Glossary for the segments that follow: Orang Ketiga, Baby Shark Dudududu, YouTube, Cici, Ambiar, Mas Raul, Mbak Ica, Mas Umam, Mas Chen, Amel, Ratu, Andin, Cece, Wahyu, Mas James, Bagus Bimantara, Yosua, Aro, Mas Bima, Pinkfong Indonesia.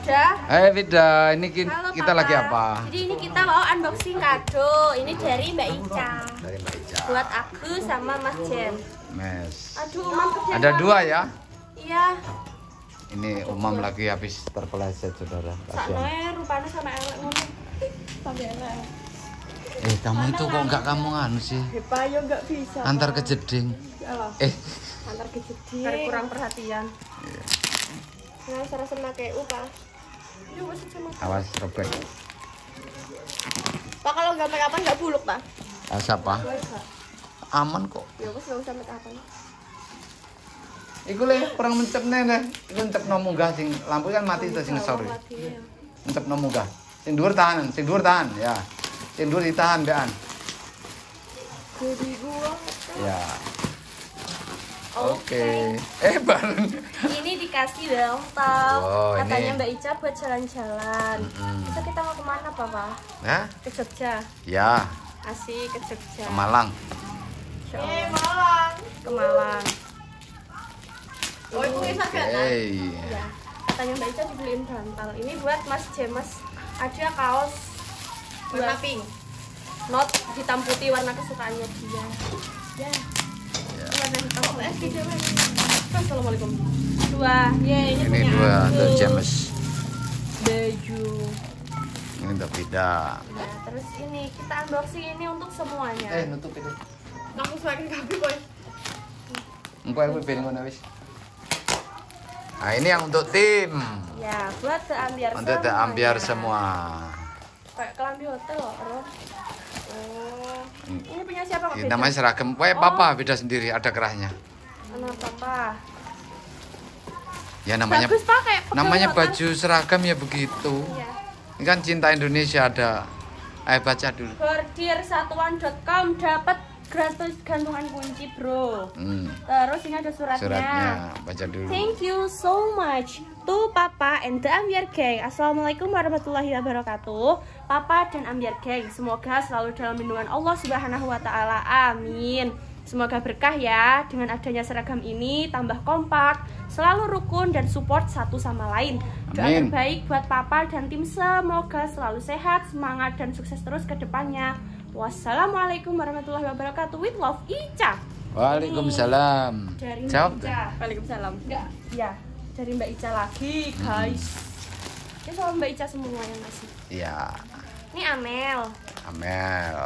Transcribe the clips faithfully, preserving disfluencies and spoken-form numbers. Udah. Eh, Vida, ini ki halo, kita Papa. Lagi apa? Jadi ini kita mau unboxing kado. Ini dari Mbak Ica. Dari Mbak Ica. Buat aku sama Mas Chen. Mes. Aduh, Umam kecil. Ada dua ya? Iya. Ini Umam Aduh. lagi habis terpeleset, saudara. Saknoe rupanya sama elek ngono. Sampai elek. Eh, kamu itu kok enggak kamu nganu sih? Hepa yo enggak bisa. Antar kejeding. Alah. Eh, antar kejeding. Kurang perhatian. Iya. Nah, serasa pakai upa. Awas robek. Pak, kalau nggak make upan nggak buluk, Pak. Ah, siapa? Aman kok. Ya wis enggak usah make upan. Iku le kurang mencep nene, iku mencep nomu gah sing lampu kan mati to sing ngesor. Mencep nomu gah. Sing dhuwur tahan, sing dhuwur tahan ya. Sing dhuwur ditahan bean. Jadi gua. Ya. Oke, okay. eh bareng. Ini dikasih beltang, wow, katanya ini. Mbak Ica buat jalan-jalan. Mm-hmm. Bisa kita mau kemana, Papa? Nah? Ke Jogja. Ya. Asik ke Jogja. Ke Malang. Ke Malang. Ke Malang. Oh, itu bisa okay. ya. Katanya Mbak Ica dibeliin bantal. Ini buat Mas James. Ada kaos warna pink. Not hitam putih warna kesukaannya dia. Ya. Assalamualaikum. Dua. Ya, ini, ini dua, The James. Baju. Ini udah beda. Nah, terus ini kita unboxing ini untuk semuanya. Eh, nutup ini. Kamu suakin kaki, Boy. Engko aku ben ngono wis. Nah, ini yang untuk tim. Ya, buat The Ambiar. Untuk The Ambiar semua. Kayak kelambi hotel loh, Aro. Oh. Ini punya siapa? Ini namanya seragam. Weh, Papa oh. beda sendiri, ada kerahnya. Anak Papa. Ya namanya. Bagus, Pak, namanya hotel. Baju seragam ya begitu. Iya. Ini kan cinta Indonesia ada. Ayo baca dulu. bordir satuan dot com dapat gratis gantungan kunci, Bro. Hmm. Terus ini ada suratnya. Suratnya, baca dulu. Thank you so much to Papa and the Ambiar Gang. Assalamualaikum warahmatullahi wabarakatuh. Papa dan Ambiar Gang, semoga selalu dalam lindungan Allah Subhanahu wa taala. Amin. Semoga berkah ya. Dengan adanya seragam ini tambah kompak, selalu rukun dan support satu sama lain. Doa terbaik buat Papa dan tim, semoga selalu sehat, semangat dan sukses terus ke depannya. Wassalamualaikum warahmatullahi wabarakatuh. With love, Ica. Waalaikumsalam. Dari Mbak Ica. Waalaikumsalam. Enggak, ya. Dari Mbak Ica lagi, guys. Hmm. Ini sama Mbak Ica semua yang masih. Iya. Ini Amel. Amel.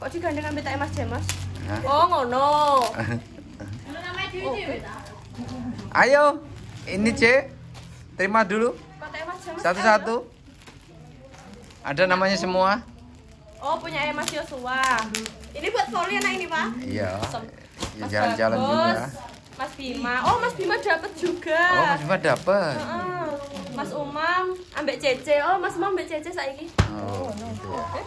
Kok digandeng ambil tak Mas James? Hah? Oh, ngono. Ngono namanya Cici, beda. Ayo. Ini, C. Terima dulu. Kok tak Mas James? Satu-satu. Ada namanya semua. Oh, punya ayah Mas Yosua. Ini buat Soli anak ini, Pak? Iya. Jalan-jalan juga. Mas Bima. Oh, Mas Bima dapat juga. Oh, Mas Bima dapat. Uh-uh. Mas Umam ambek Cece. Oh, Mas Umam ambek Cece saiki. Oh, gitu ya. Eh?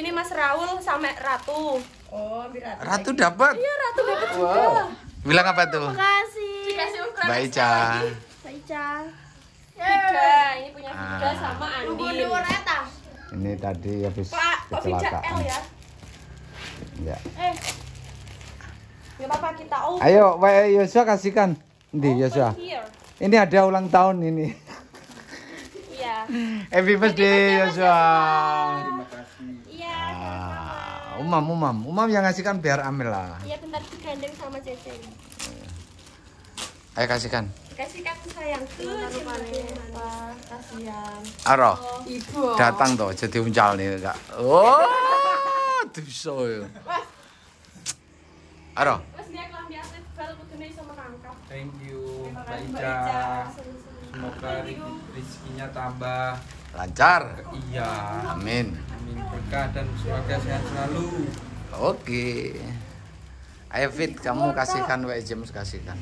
Ini Mas Raul sama Ratu. Oh, ambil Ratu. Ratu dapat. Iya, Ratu dapat wow. juga. Bilang apa tuh? Terima kasih. Dikasih ukuran Mbak Ica. Mbak Ica. Vida, ini punya Vida ah. sama Andin. Ini tadi habis kecelakaan. Ya? Ya. Eh. Ya Bapak, kita open. Ayo, Yosua kasihkan. Di Yosua. Ini ada ulang tahun ini. Iya. Happy birthday Yosua. Terima kasih. Iya. Ah, umam, umam, umam yang ngasihkan biar Amel lah. Iya, bentar digandeng sama Cece. Ayo kasihkan. Kasihkan sayangku, kasihan. Aro, Ibu. Datang tuh jadi uncal nih, Kak. Oh, tuso. Aro. Mas dia kelambi atlet bal kudune iso menangkap. Thank you, Mbak Ica. Semoga rezekinya tambah lancar. Iya. Amin. Amin berkah dan semoga sehat selalu. Oke. Ayo Fit, kamu kasihkan Mbak James, kasihkan.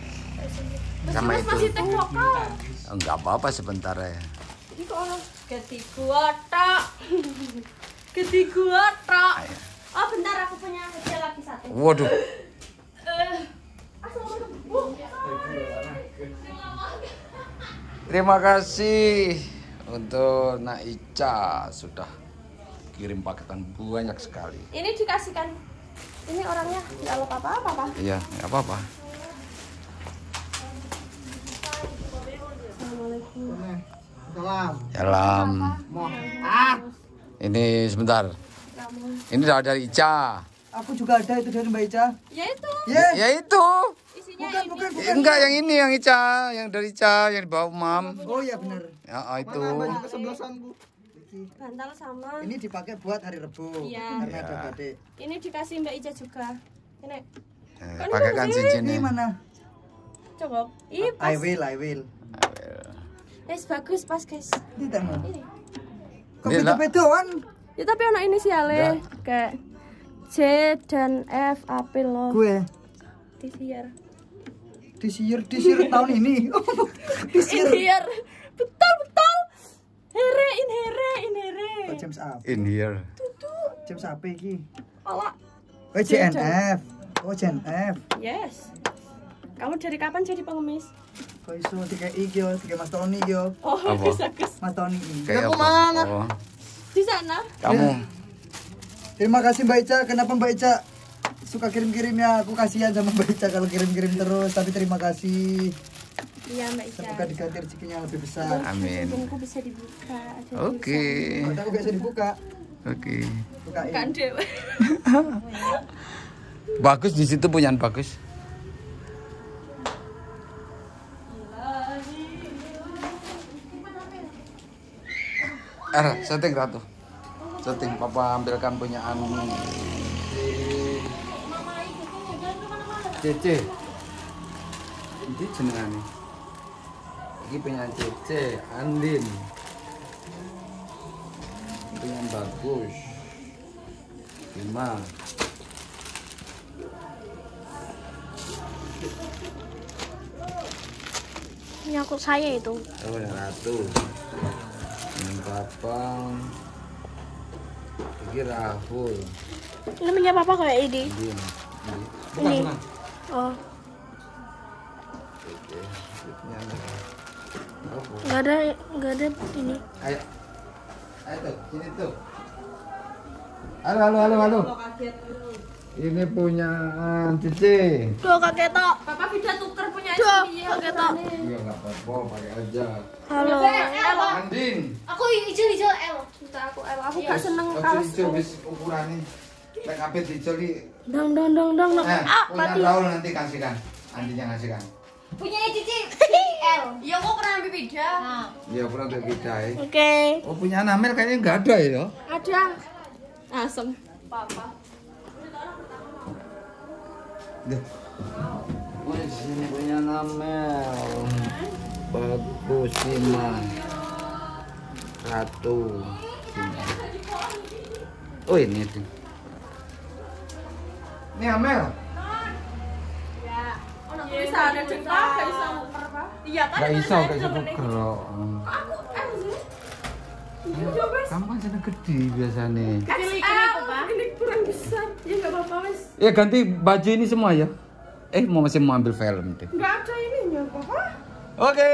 Sama itu. Enggak apa-apa sebentar ya. Ini kok orang ketigua tak. Ketigua tak. Oh, bentar aku punya hadiah lagi satu. Waduh. Terima kasih untuk Nak Ica sudah kirim paketan banyak sekali. Ini dikasihkan. Ini orangnya nggak lupa apa-apa, Pak. Iya, nggak apa-apa. Salam. Salam. Ah. Ini sebentar. Ini dari Ica. Aku juga ada itu dari Mbak Ica. Ya itu. Ya, ya itu. Isinya bukan, bukan, bukan. Enggak, yang ini yang Ica, yang dari Ica yang dibawa Umam. Oh iya benar. Ya oh, itu. Mana kesebelasanku. Bantal sama. Ini dipakai buat hari Rebo. Iya. Karena ada batik. Ini dikasih Mbak Ica juga. Ini. Eh, pakai kan cincin ini. Ini mana? Coba. Ih, I will, I will. I will. Guys, bagus pas, guys. Ini teman. Ini. Kok beda-bedaan? Ya tapi anak ini siale kayak J dan F apel lo. Gue disiar. Disiar, disiar tahun ini. Disiar. Disiar. Betul, betul. Here in here in here. Oh, James apa? In here. Tutu. James apa iki? Ala. Oh, J N F. Oh, J N F. Yes. Kamu dari kapan jadi pengemis? Kok iso tiga iki yo, tiga Mas Tony yo. Oh, bagus-bagus. Mas Tony. Ya kemana? Oh. Di sana. Kamu. Ya. Terima kasih Mbak Ica. Kenapa Mbak Ica suka kirim-kirimnya? Aku kasihan sama Mbak Ica kalau kirim-kirim terus. Tapi terima kasih. Iya Mbak Ica. Semoga diganti rezekinya lebih besar. Amin. Aku bisa dibuka. Oke. Kalau aku bisa dibuka. Oke. Okay. Bukain. Bagus di situ punyaan bagus. R, setting Ratu, setting Papa ambilkan punyaan Cece. Ini jenengan nih. Ini punyaan Cece, Andin. Punyaan bagus. Bima. Ini aku saya itu. Oh, Ratu. Papa, ini Raul. Namanya Papa kayak ini. Ini. Oh. Gak ada, gak ada ini. Ayo, ayo tuh, sini tuh. Halo, halo, halo, halo. Ini punya Cici. Tuh kakek tok. Papa bisa tuker punya Cici. Kakek tok. Iya nggak apa-apa, pakai aja. Halo. Andin. Aku ijol-ijol L. Minta aku L. Aku nggak seneng kaos. Ijol bis ukurannya. Lek apit ijol di. Dong dong dong dong. Ah, punya Raul nanti kasihkan. Andin yang kasihkan. Punya Cici L. Iya kok pernah ambil beda. Iya pernah ambil beda. Oke. Oh punya Amel kayaknya nggak ada ya? Ada. Asem. Papa. Wih, sini punya Amel, bagus Bima, Ratu, oh ini tuh, ini Amel. Ya, orang bisa ada cengkak, gak bisa muter pak? Iya kan? Gak bisa, gak bisa muter. Aku M, kamu kan sana gede biasanya. Ya nggak apa-apa mas. Ya ganti baju ini semua ya. Eh mau masih mau ambil film deh. Nggak ada ininya apa? Oke.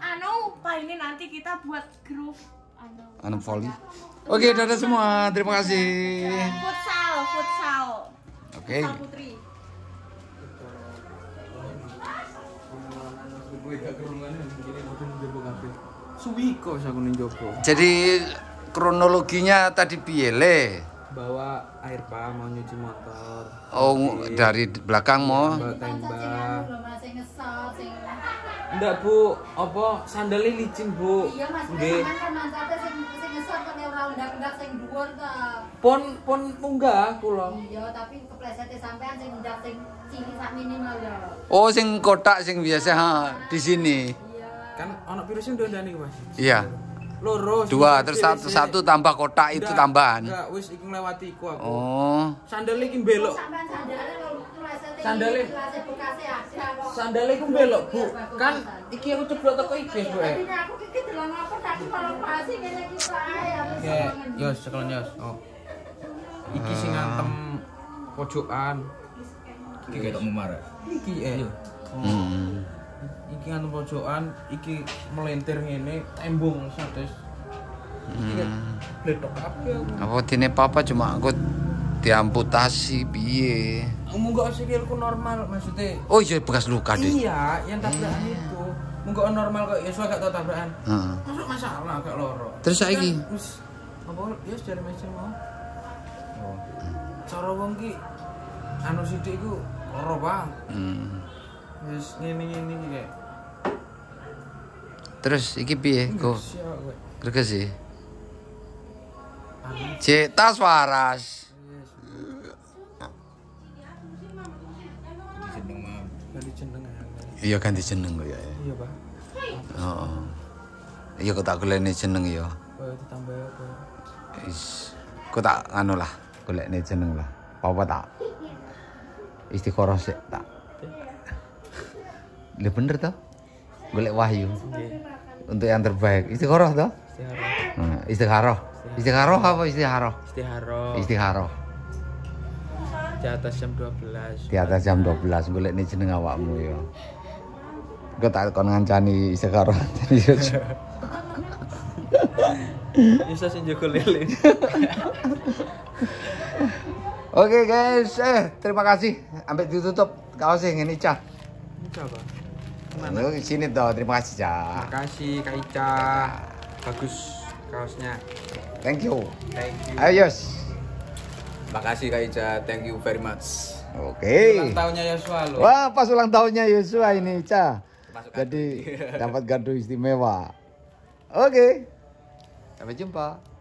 Anu, pak ini nanti kita buat grup. Anu volley. Oke, dadah semua. Terima kasih. Futsal, futsal. Oke. Futsal putri. Suwiko saya kuning jopo. Jadi kronologinya tadi piele bawa air pam mau nyuci motor. Oh jadi, dari belakang mau tembak. Enggak bu, apa sandalnya licin bu? Iya mas, nggih. Pon pon munggah kula. Iya tapi keplesetnya sampean sing ndak sing cilik sak minimal ya. Oh sing kotak sing biasa ha di sini. Iya. Kan ana virusnya ndandani mas. Iya. Loro, dua terus satu, satu tambah kotak itu tambahan. Enggak, wis iku nglewati iku aku. Oh. Sandale iki belok. Sandale bekase ada kok. Sandale iku belok, Bu. Kan iki aku ceblok teko iki, Bu. Tapi aku iki delok apa tadi kalau pasi ngene iki sae aku. Yos, sekelon yos. Oh. Iki sing ngantem pojokan. Iki ketok memar. Iki eh. Heeh. Iki anu pojokan, iki melentir ngene tembung satus. Iki letok kabeh. Apa dene papa cuma angkut diamputasi piye? Monggo sikilku normal maksudnya. Oh iya bekas luka deh. Iya, yang tabrak itu. Mungkin normal kok Yosua gak tau tabrakan. Heeh. Masuk masalah gak loro. Terus saiki wis apa ya dari macam mau. Oh. Cara wong ki anu sithik iku loro, Bang. Heeh. Wis ngene-ngene iki kayak. Terus iki piye kok? Greges sih. Cek tas waras. Iya ganti jeneng kok ya. Iya, Pak. Heeh. Iya kok tak golekne jeneng ya. Kok ditambah apa? Is kok tak anu lah, golekne jeneng lah. Apa tak? Istikharah sik tak. Lha bener toh? Golek Wahyu. Untuk yang terbaik. Istikharah toh? Istikharah. Istikharah. Istikharah apa istikharah? Istikharah. Istikharah. Di atas jam dua belas. Di atas jam dua belas golekne jeneng awakmu ya. Gue tak kon ngancani sekarang jadi bisa sih joko lele. Oke guys, eh terima kasih sampai ditutup kaos yang ini Ica. Ica apa? Mana? Sini toh, terima kasih Ica. Terima kasih Kak Ica, bagus kaosnya. Thank you. Thank you. Ayo Yos. Terima kasih Kak Ica, thank you very much. Oke. Okay. Ulang tahunnya Yosua loh. Wah pas ulang tahunnya Yosua ini Ica. Masuk jadi dapat gardu istimewa. Oke, okay. Sampai jumpa.